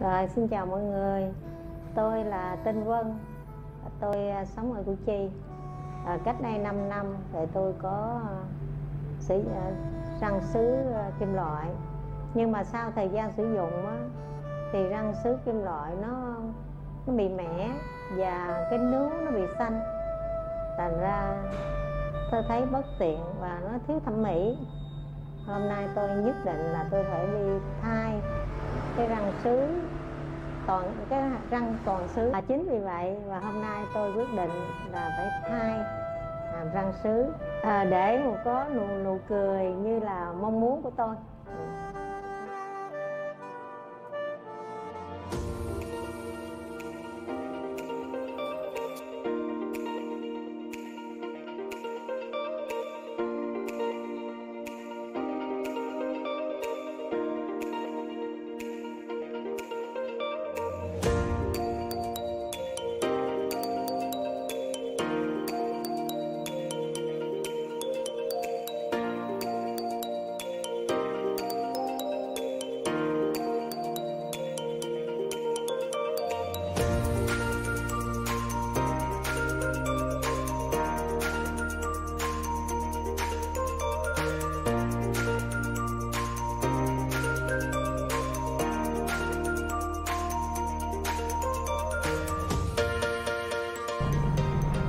Rồi, xin chào mọi người. Tôi là Tinh Vân. Tôi sống ở Củ Chi. Cách đây 5 năm thì tôi có sử răng sứ kim loại. Nhưng mà sau thời gian sử dụng á, thì răng sứ kim loại nó bị mẻ và cái nướu nó bị xanh. Thành ra tôi thấy bất tiện và nó thiếu thẩm mỹ. Hôm nay tôi nhất định là tôi phải đi thay cái răng sứ răng toàn sứ. Chính vì vậy và hôm nay tôi quyết định là phải thay răng sứ để mà có nụ cười như là mong muốn của tôi.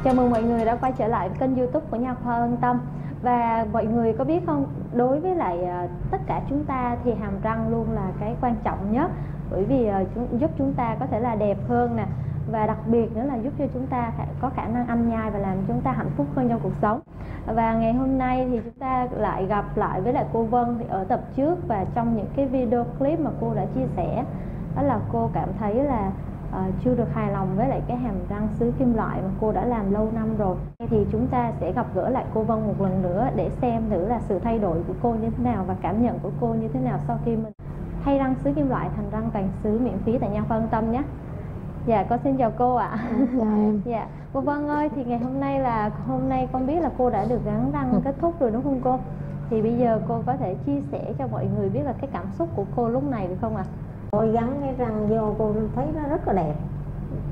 Chào mừng mọi người đã quay trở lại kênh YouTube của Nha Khoa Ân Tâm. Và mọi người có biết không, đối với lại tất cả chúng ta thì hàm răng luôn là cái quan trọng nhất. Bởi vì giúp chúng ta có thể là đẹp hơn nè. Và đặc biệt nữa là giúp cho chúng ta có khả năng ăn nhai và làm chúng ta hạnh phúc hơn trong cuộc sống. Và ngày hôm nay thì chúng ta lại gặp lại với lại cô Vân thì ở tập trước. Và trong những cái video clip mà cô đã chia sẻ, đó là cô cảm thấy là chưa được hài lòng với lại cái hàm răng sứ kim loại mà cô đã làm lâu năm rồi. Thì chúng ta sẽ gặp gỡ lại cô Vân một lần nữa để xem thử là sự thay đổi của cô như thế nào và cảm nhận của cô như thế nào sau khi mình thay răng sứ kim loại thành răng toàn sứ miễn phí tại Nha Khoa Ân Tâm nhé. Dạ, con xin chào cô ạ. Chào em. Dạ, cô Vân ơi, thì ngày hôm nay con biết là cô đã được gắn răng kết thúc rồi đúng không cô? Thì bây giờ cô có thể chia sẻ cho mọi người biết là cái cảm xúc của cô lúc này được không ạ? Tôi gắn cái răng vô cô thấy nó rất là đẹp.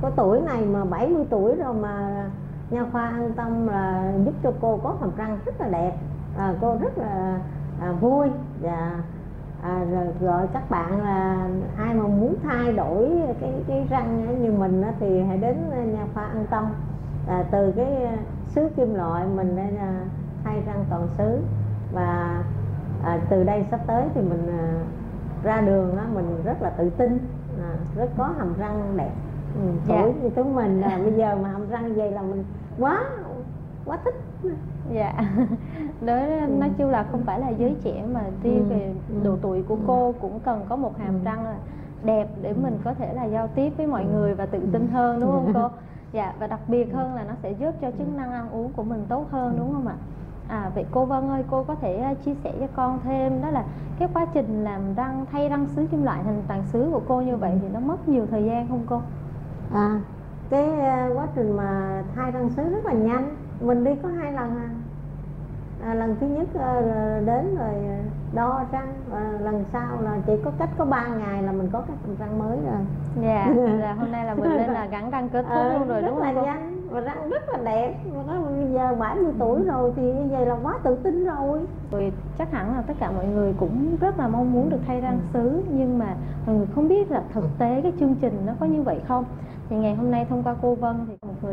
Có tuổi này mà 70 tuổi rồi mà Nha Khoa Ân Tâm là giúp cho cô có hàm răng rất là đẹp. Cô rất là vui và rồi các bạn là ai mà muốn thay đổi cái răng như mình thì hãy đến Nha Khoa Ân Tâm. Từ cái sứ kim loại mình thay răng toàn sứ. Và từ đây sắp tới thì mình ra đường á, mình rất là tự tin, rất có hàm răng đẹp. Tuổi như chúng mình là bây giờ mà hàm răng vậy là mình quá thích. Dạ, nói chung là không phải là giới trẻ mà riêng về độ tuổi của cô cũng cần có một hàm răng đẹp để mình có thể là giao tiếp với mọi người và tự tin hơn đúng không cô? Dạ, và đặc biệt hơn là nó sẽ giúp cho chức năng ăn uống của mình tốt hơn đúng không ạ? Vậy cô Vân ơi, cô có thể chia sẻ cho con thêm đó là cái quá trình làm răng, thay răng sứ kim loại thành toàn sứ của cô như vậy thì nó mất nhiều thời gian không cô? Cái quá trình mà thay răng sứ rất là nhanh. Mình đi có 2 lần à. Lần thứ nhất đến rồi đo răng, lần sau là chỉ có cách có 3 ngày là mình có cái răng mới rồi. Dạ, là hôm nay là mình lên là gắn răng kết thúc luôn rồi đúng không cô? Nhanh. Và răng rất là đẹp. Và bây giờ 70 tuổi rồi thì như vậy là quá tự tin rồi. Chắc hẳn là tất cả mọi người cũng rất là mong muốn được thay răng sứ, nhưng mà mọi người không biết là thực tế cái chương trình nó có như vậy không. Thì ngày hôm nay thông qua cô Vân thì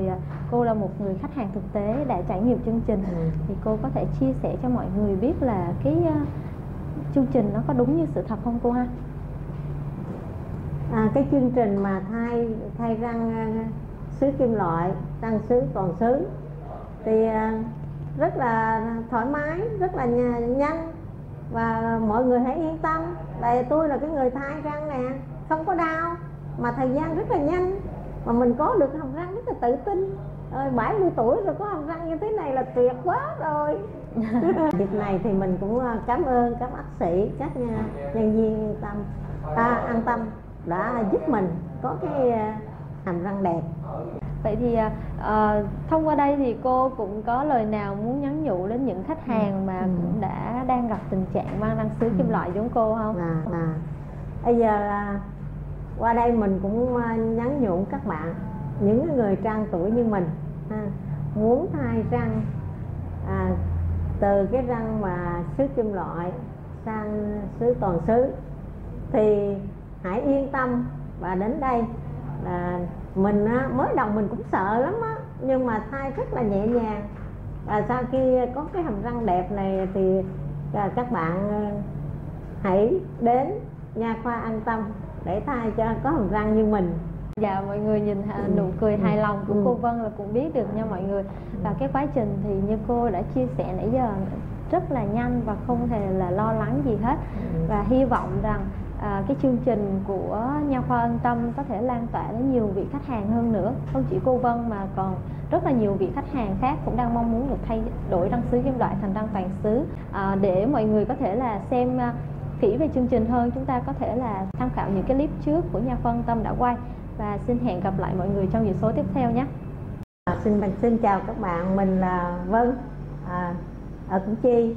cô là một người khách hàng thực tế đã trải nghiệm chương trình, thì cô có thể chia sẻ cho mọi người biết là cái chương trình nó có đúng như sự thật không cô ha? Cái chương trình mà thay răng sứ kim loại, răng sứ toàn sứ thì rất là thoải mái, rất là nhanh. Và mọi người hãy yên tâm, tại tôi là cái người thay răng nè, không có đau, mà thời gian rất là nhanh, mà mình có được hàm răng rất là tự tin. 70 tuổi rồi có hàm răng như thế này là tuyệt quá rồi. Việc này thì mình cũng cảm ơn các bác sĩ, các nhân viên An Tâm đã giúp mình có cái hàm răng đẹp. Vậy thì thông qua đây thì cô cũng có lời nào muốn nhắn nhủ đến những khách hàng mà cũng đang gặp tình trạng mang răng sứ kim loại giống cô không? Bây giờ Qua đây mình cũng nhắn nhủ các bạn, những người trang tuổi như mình muốn thay răng từ cái răng mà sứ kim loại sang sứ toàn sứ thì hãy yên tâm. Và đến đây là mình mới đầu mình cũng sợ lắm á, nhưng mà thay rất là nhẹ nhàng. Và sau khi có cái hàm răng đẹp này thì các bạn hãy đến Nha Khoa Ân Tâm để thay cho có hàm răng như mình. Dạ, mọi người nhìn nụ cười hài lòng của cô Vân là cũng biết được nha mọi người. Và cái quá trình thì như cô đã chia sẻ nãy giờ rất là nhanh và không hề là lo lắng gì hết. Và hy vọng rằng cái chương trình của Nha Khoa Ân Tâm có thể lan tỏa đến nhiều vị khách hàng hơn nữa. Không chỉ cô Vân mà còn rất là nhiều vị khách hàng khác cũng đang mong muốn được thay đổi răng sứ kim loại thành răng toàn sứ. Để mọi người có thể là xem kỹ về chương trình hơn, chúng ta có thể là tham khảo những cái clip trước của Nha Khoa Ân Tâm đã quay. Và xin hẹn gặp lại mọi người trong những số tiếp theo nhé. Xin chào các bạn, mình là Vân ở Củ Chi.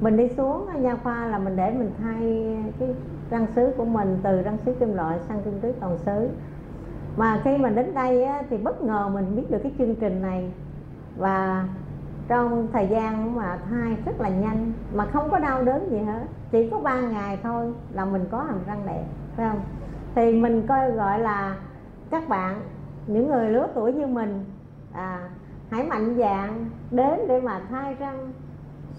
Mình đi xuống Nha Khoa là mình để mình thay cái răng sứ của mình từ răng sứ kim loại sang răng sứ toàn sứ. Mà khi mình đến đây á, thì bất ngờ mình biết được cái chương trình này. Và trong thời gian mà thay rất là nhanh mà không có đau đớn gì hết, chỉ có 3 ngày thôi là mình có hàm răng đẹp, phải không? Thì mình coi gọi là các bạn, những người lứa tuổi như mình hãy mạnh dạn đến để mà thay răng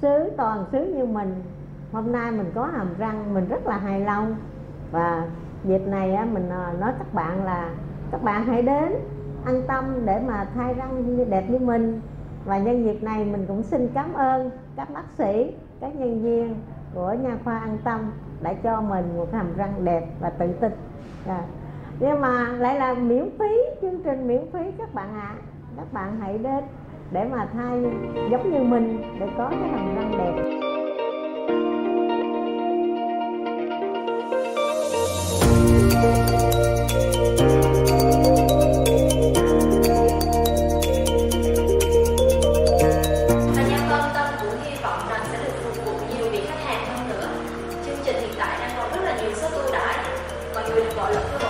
sứ toàn sứ như mình. Hôm nay mình có hàm răng mình rất là hài lòng. Và dịp này mình nói các bạn là các bạn hãy đến An Tâm để mà thay răng đẹp như mình. Và nhân dịp này mình cũng xin cảm ơn các bác sĩ, các nhân viên của Nha Khoa Ân Tâm đã cho mình một hàm răng đẹp và tự tin. Nhưng mà lại là miễn phí, chương trình miễn phí các bạn ạ. Các bạn hãy đến để mà thay giống như mình để có cái hàm răng đẹp. Hãy subscribe cho kênh Ghiền Mì Gõ để không bỏ lỡ những video hấp dẫn.